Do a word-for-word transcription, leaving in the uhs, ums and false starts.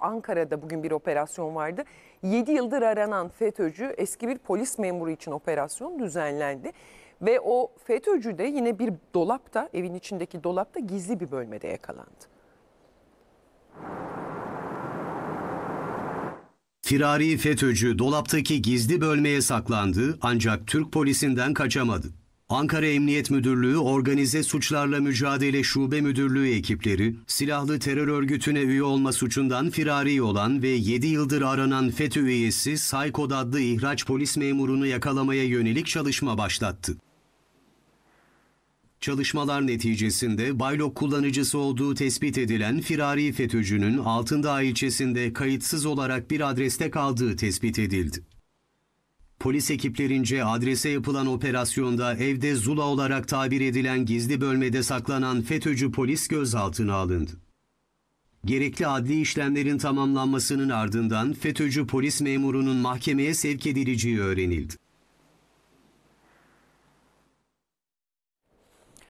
Ankara'da bugün bir operasyon vardı. yedi yıldır aranan FETÖ'cü eski bir polis memuru için operasyon düzenlendi. Ve o FETÖ'cü de yine bir dolapta, evin içindeki dolapta gizli bir bölmede yakalandı. Firari FETÖ'cü dolaptaki gizli bölmeye saklandı ancak Türk polisinden kaçamadı. Ankara Emniyet Müdürlüğü Organize Suçlarla Mücadele Şube Müdürlüğü ekipleri, silahlı terör örgütüne üye olma suçundan firari olan ve yedi yıldır aranan FETÖ üyesi Saykod adlı ihraç polis memurunu yakalamaya yönelik çalışma başlattı. Çalışmalar neticesinde bylock kullanıcısı olduğu tespit edilen firari FETÖ'cünün Altındağ ilçesinde kayıtsız olarak bir adreste kaldığı tespit edildi. Polis ekiplerince adrese yapılan operasyonda evde Zula olarak tabir edilen gizli bölmede saklanan FETÖ'cü polis gözaltına alındı. Gerekli adli işlemlerin tamamlanmasının ardından FETÖ'cü polis memurunun mahkemeye sevk edileceği öğrenildi.